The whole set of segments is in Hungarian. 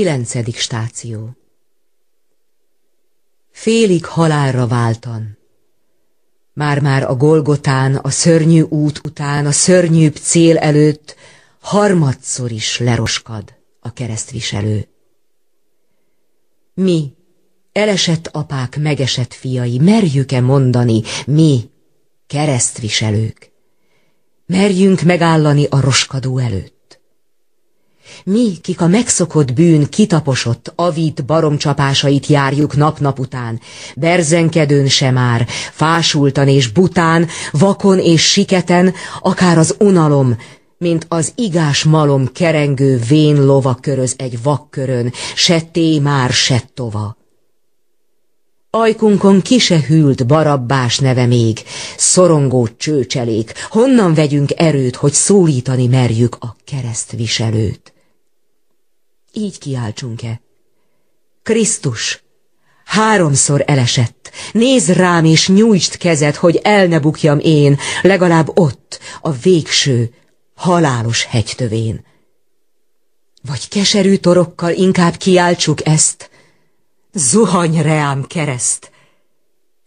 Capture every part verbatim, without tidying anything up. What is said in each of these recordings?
Kilencedik stáció. Félig halálra váltan. Már-már a Golgotán, a szörnyű út után, a szörnyűbb cél előtt harmadszor is leroskad a keresztviselő. Mi, elesett apák, megesett fiai, merjük-e mondani, mi, keresztviselők, merjünk megállani a roskadó előtt? Mi, kik a megszokott bűn kitaposott, avít baromcsapásait járjuk nap-nap után, berzenkedőn se már, fásultan és bután, vakon és siketen, akár az unalom, mint az igás malom kerengő vén lova köröz egy vakkörön, se té már, se tova. Ajkunkon ki se hűlt Barabbás neve még, szorongó csőcselék, honnan vegyünk erőt, hogy szólítani merjük a keresztviselőt? Így kiáltsunk-e: Krisztus, háromszor elesett, nézz rám és nyújtsd kezed, hogy el ne bukjam én, legalább ott, a végső, halálos hegytövén. Vagy keserű torokkal inkább kiáltsuk ezt: Zuhany reám kereszt!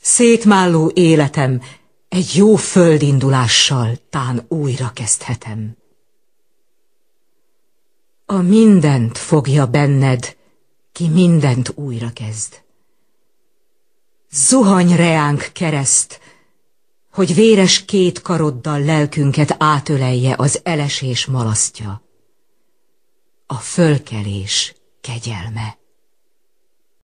Szétmálló életem egy jó földindulással tán újra kezdhetem. A mindent fogja benned, ki mindent újra kezd. Zuhany reánk kereszt, hogy véres két karoddal lelkünket átölelje az elesés malasztja, a fölkelés kegyelme.